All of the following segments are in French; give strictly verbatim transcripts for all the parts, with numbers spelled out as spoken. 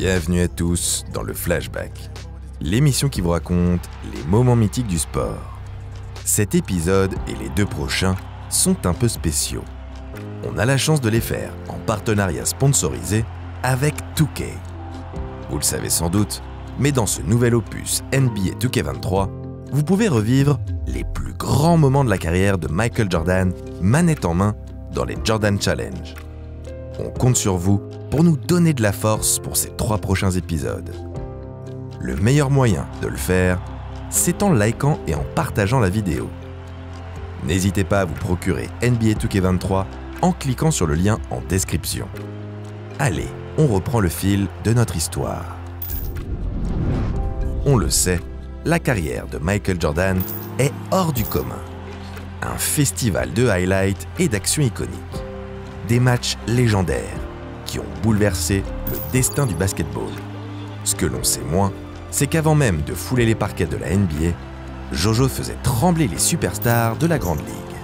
Bienvenue à tous dans le Flashback, l'émission qui vous raconte les moments mythiques du sport. Cet épisode et les deux prochains sont un peu spéciaux. On a la chance de les faire en partenariat sponsorisé avec deux K. Vous le savez sans doute, mais dans ce nouvel opus N B A deux K vingt-trois, vous pouvez revivre les plus grands moments de la carrière de Michael Jordan, manette en main, dans les Jordan Challenge. On compte sur vous pour nous donner de la force pour ces trois prochains épisodes. Le meilleur moyen de le faire, c'est en likant et en partageant la vidéo. N'hésitez pas à vous procurer N B A deux K vingt-trois en cliquant sur le lien en description. Allez, on reprend le fil de notre histoire. On le sait, la carrière de Michael Jordan est hors du commun. Un festival de highlights et d'actions iconiques. Des matchs légendaires qui ont bouleversé le destin du basketball. Ce que l'on sait moins, c'est qu'avant même de fouler les parquets de la N B A, Jojo faisait trembler les superstars de la Grande Ligue.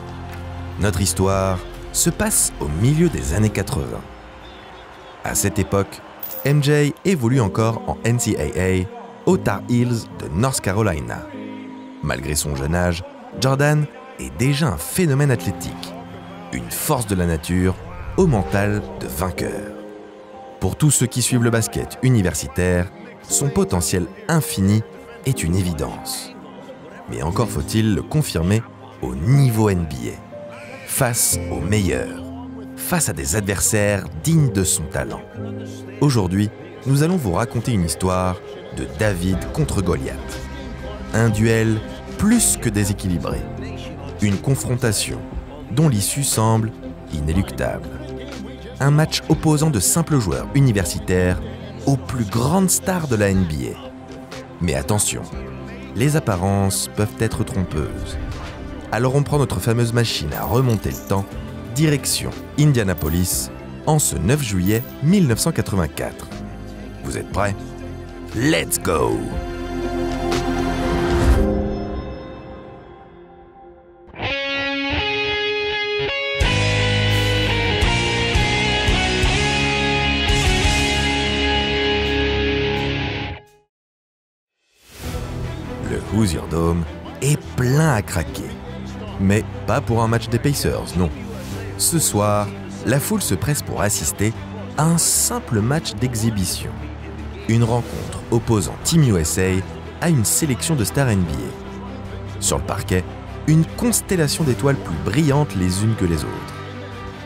Notre histoire se passe au milieu des années quatre-vingt. À cette époque, M J évolue encore en N C A A aux Tar Heels de North Carolina. Malgré son jeune âge, Jordan est déjà un phénomène athlétique, une force de la nature au mental de vainqueur. Pour tous ceux qui suivent le basket universitaire, son potentiel infini est une évidence. Mais encore faut-il le confirmer au niveau N B A, face aux meilleurs, face à des adversaires dignes de son talent. Aujourd'hui, nous allons vous raconter une histoire de David contre Goliath. Un duel plus que déséquilibré, une confrontation dont l'issue semble inéluctable. Un match opposant de simples joueurs universitaires aux plus grandes stars de la N B A. Mais attention, les apparences peuvent être trompeuses. Alors on prend notre fameuse machine à remonter le temps, direction Indianapolis, en ce neuf juillet mille neuf cent quatre-vingt-quatre. Vous êtes prêts? Let's go! Hoosier Dome est plein à craquer. Mais pas pour un match des Pacers, non. Ce soir, la foule se presse pour assister à un simple match d'exhibition. Une rencontre opposant Team U S A à une sélection de stars N B A. Sur le parquet, une constellation d'étoiles plus brillantes les unes que les autres.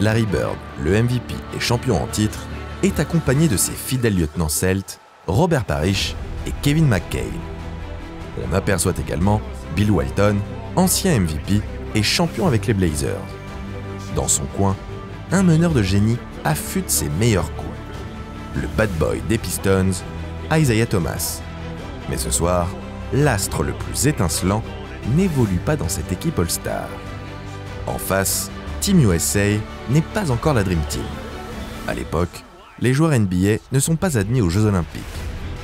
Larry Bird, le M V P et champion en titre, est accompagné de ses fidèles lieutenants celtes, Robert Parrish et Kevin McCain. On aperçoit également Bill Walton, ancien M V P et champion avec les Blazers. Dans son coin, un meneur de génie affûte ses meilleurs coups. Le bad boy des Pistons, Isaiah Thomas. Mais ce soir, l'astre le plus étincelant n'évolue pas dans cette équipe All-Star. En face, Team U S A n'est pas encore la Dream Team. À l'époque, les joueurs N B A ne sont pas admis aux Jeux Olympiques.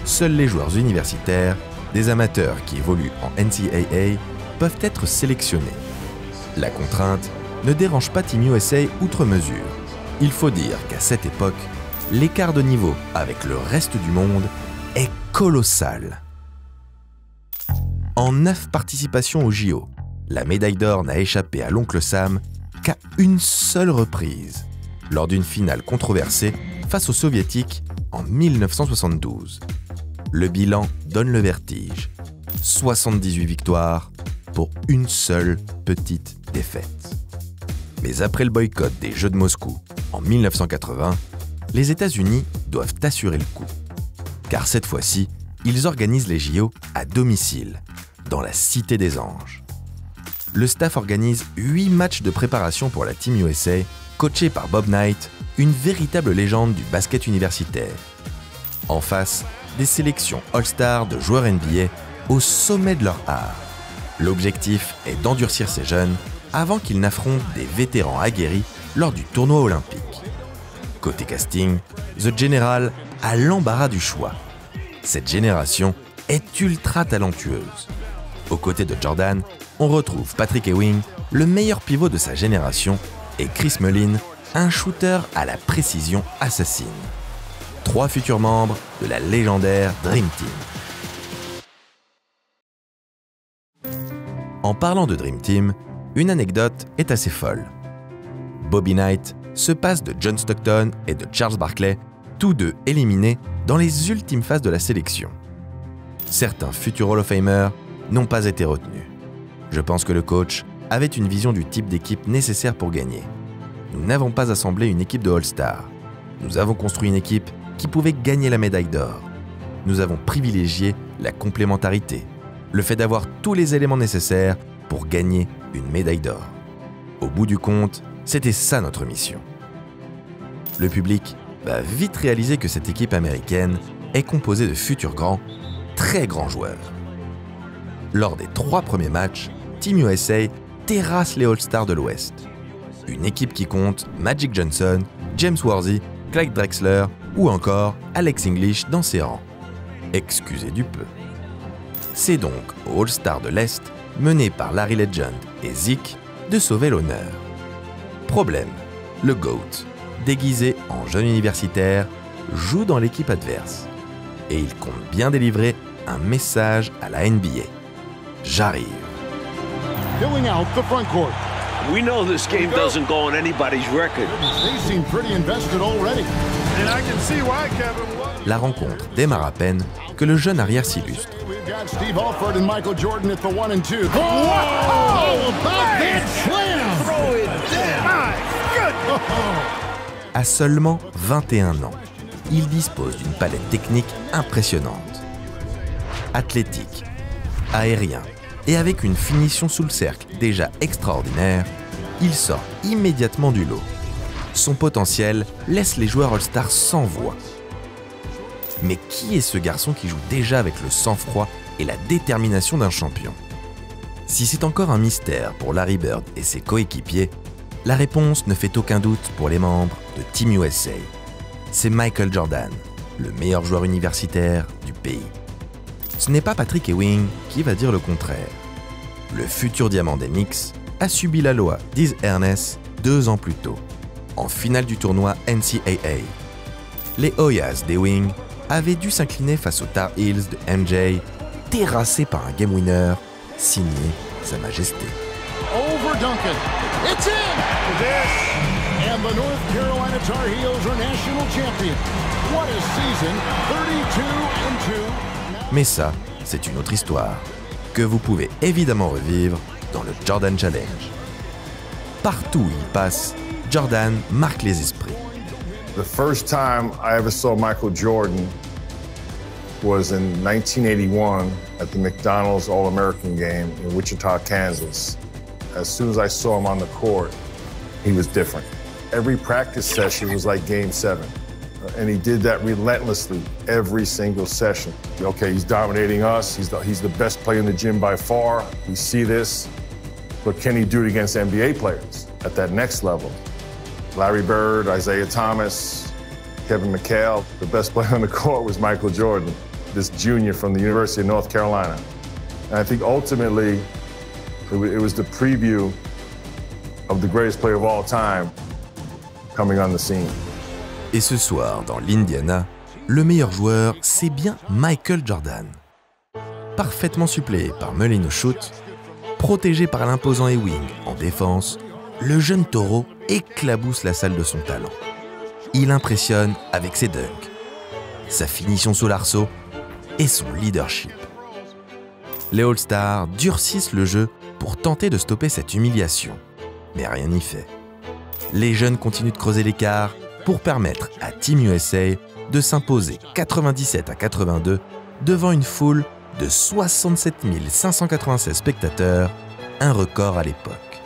Seuls les joueurs universitaires, des amateurs qui évoluent en N C A A peuvent être sélectionnés. La contrainte ne dérange pas Team U S A outre mesure. Il faut dire qu'à cette époque, l'écart de niveau avec le reste du monde est colossal. En neuf participations aux J O, la médaille d'or n'a échappé à l'oncle Sam qu'à une seule reprise, lors d'une finale controversée face aux Soviétiques en mille neuf cent soixante-douze. Le bilan donne le vertige. soixante-dix-huit victoires pour une seule petite défaite. Mais après le boycott des Jeux de Moscou en mille neuf cent quatre-vingt, les États-Unis doivent assurer le coup. Car cette fois-ci, ils organisent les J O à domicile, dans la Cité des Anges. Le staff organise huit matchs de préparation pour la Team U S A, coachée par Bob Knight, une véritable légende du basket universitaire. En face, des sélections All-Star de joueurs N B A au sommet de leur art. L'objectif est d'endurcir ces jeunes avant qu'ils n'affrontent des vétérans aguerris lors du tournoi olympique. Côté casting, The General a l'embarras du choix. Cette génération est ultra talentueuse. Aux côtés de Jordan, on retrouve Patrick Ewing, le meilleur pivot de sa génération, et Chris Mullin, un shooter à la précision assassine. trois futurs membres de la légendaire Dream Team. En parlant de Dream Team, une anecdote est assez folle. Bobby Knight se passe de John Stockton et de Charles Barkley, tous deux éliminés dans les ultimes phases de la sélection. Certains futurs Hall of Famers n'ont pas été retenus. Je pense que le coach avait une vision du type d'équipe nécessaire pour gagner. Nous n'avons pas assemblé une équipe de All-Star. Nous avons construit une équipe qui pouvait gagner la médaille d'or. Nous avons privilégié la complémentarité, le fait d'avoir tous les éléments nécessaires pour gagner une médaille d'or. Au bout du compte, c'était ça notre mission. Le public va vite réaliser que cette équipe américaine est composée de futurs grands, très grands joueurs. Lors des trois premiers matchs, Team U S A terrasse les All-Stars de l'Ouest. Une équipe qui compte Magic Johnson, James Worthy, Clyde Drexler ou encore Alex English dans ses rangs. Excusez du peu. C'est donc aux All-Stars de l'Est, menés par Larry Legend et Zeke, de sauver l'honneur. Problème, le GOAT, déguisé en jeune universitaire, joue dans l'équipe adverse. Et il compte bien délivrer un message à la N B A. J'arrive. Filling out the front court. We know this game doesn't go on anybody's record. They seem pretty invested already. And I can see why Kevin. La rencontre démarre à peine que le jeune arrière s'illustre. We've got Steve Alford and Michael Jordan at the one and two. Whoa! How about that slam? Throw it down. Good. À seulement vingt et un ans, il dispose d'une palette technique impressionnante. Athlétique, aérien et avec une finition sous le cercle déjà extraordinaire, il sort immédiatement du lot. Son potentiel laisse les joueurs All-Star sans voix. Mais qui est ce garçon qui joue déjà avec le sang-froid et la détermination d'un champion? Si c'est encore un mystère pour Larry Bird et ses coéquipiers, la réponse ne fait aucun doute pour les membres de Team U S A. C'est Michael Jordan, le meilleur joueur universitaire du pays. Ce n'est pas Patrick Ewing qui va dire le contraire. Le futur diamant des Knicks a subi la loi dix Ernest deux ans plus tôt, en finale du tournoi N C A A. Les Hoyas d'Ewing avaient dû s'incliner face aux Tar Heels de M J, terrassés par un game winner signé Sa Majesté. Over Duncan. It's in. This. And the North Carolina Tar Heels are national champions. What a season, thirty-two and two. Mais ça, c'est une autre histoire, que vous pouvez évidemment revivre dans le Jordan Challenge. Partout où il passe, Jordan marque les esprits. The first time I ever saw Michael Jordan was in nineteen eighty-one at the McDonald's All-American game in Wichita, Kansas. As soon as I saw him on the court, he was different. Every practice session was like game seven. And he did that relentlessly every single session. Okay, he's dominating us. He's the, he's the best player in the gym by far. We see this. But can he do it against N B A players at that next level? Larry Bird, Isaiah Thomas, Kevin McCain. The best player on the court was Michael Jordan, this junior from the University of North Carolina. And I think ultimately, it, it was the preview of the greatest player of all time coming on the scene. Et ce soir, dans l'Indiana, le meilleur joueur, c'est bien Michael Jordan. Parfaitement suppléé par Mullin au shoot, protégé par l'imposant Ewing en défense, le jeune taureau éclabousse la salle de son talent. Il impressionne avec ses dunks, sa finition sous l'arceau et son leadership. Les All-Stars durcissent le jeu pour tenter de stopper cette humiliation, mais rien n'y fait. Les jeunes continuent de creuser l'écart pour permettre à Team U S A de s'imposer quatre-vingt-dix-sept à quatre-vingt-deux devant une foule de soixante-sept mille cinq cent quatre-vingt-seize spectateurs, un record à l'époque.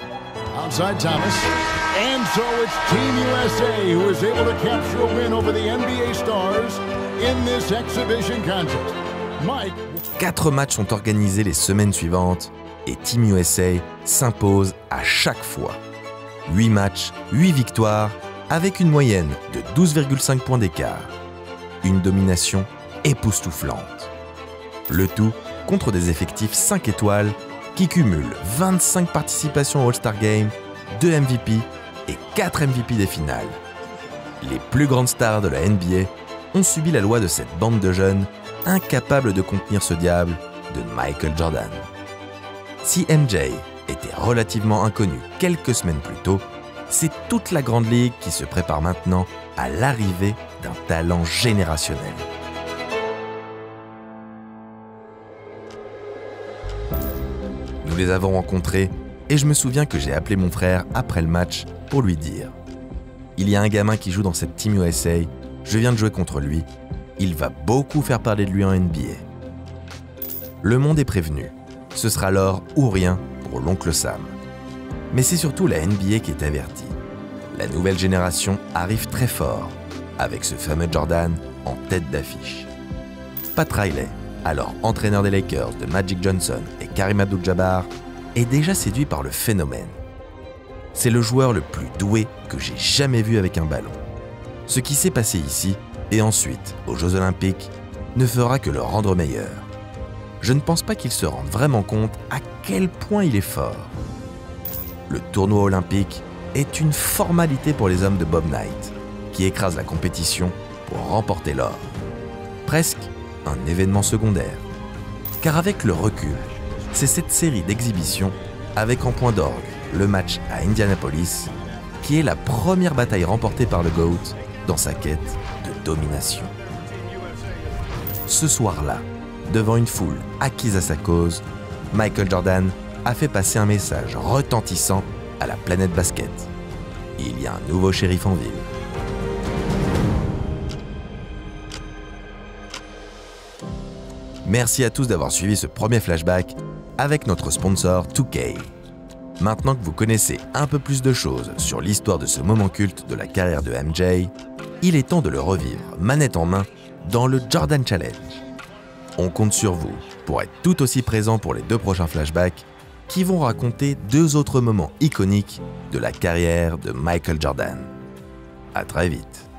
Quatre matchs sont organisés les semaines suivantes et Team U S A s'impose à chaque fois. Huit matchs, huit victoires, avec une moyenne de douze virgule cinq points d'écart. Une domination époustouflante. Le tout contre des effectifs cinq étoiles qui cumulent vingt-cinq participations au All-Star Game, deux M V P et quatre M V P des finales. Les plus grandes stars de la N B A ont subi la loi de cette bande de jeunes, incapables de contenir ce diable de Michael Jordan. Si M J était relativement inconnu quelques semaines plus tôt, c'est toute la grande ligue qui se prépare maintenant à l'arrivée d'un talent générationnel. Nous les avons rencontrés et je me souviens que j'ai appelé mon frère après le match pour lui dire « Il y a un gamin qui joue dans cette Team U S A, je viens de jouer contre lui, il va beaucoup faire parler de lui en N B A. » Le monde est prévenu, ce sera l'or ou rien pour l'oncle Sam. Mais c'est surtout la N B A qui est avertie. La nouvelle génération arrive très fort, avec ce fameux Jordan en tête d'affiche. Pat Riley, alors entraîneur des Lakers de Magic Johnson et Kareem Abdul-Jabbar, est déjà séduit par le phénomène. C'est le joueur le plus doué que j'ai jamais vu avec un ballon. Ce qui s'est passé ici, et ensuite aux Jeux Olympiques, ne fera que le rendre meilleur. Je ne pense pas qu'il se rende vraiment compte à quel point il est fort. Le tournoi olympique est une formalité pour les hommes de Bob Knight, qui écrasent la compétition pour remporter l'or. Presque un événement secondaire. Car avec le recul, c'est cette série d'exhibitions, avec en point d'orgue le match à Indianapolis, qui est la première bataille remportée par le GOAT dans sa quête de domination. Ce soir-là, devant une foule acquise à sa cause, Michael Jordan a fait passer un message retentissant à la planète basket. Il y a un nouveau shérif en ville. Merci à tous d'avoir suivi ce premier flashback avec notre sponsor deux K. Maintenant que vous connaissez un peu plus de choses sur l'histoire de ce moment culte de la carrière de M J, il est temps de le revivre manette en main dans le Jordan Challenge. On compte sur vous pour être tout aussi présent pour les deux prochains flashbacks qui vont raconter deux autres moments iconiques de la carrière de Michael Jordan. À très vite.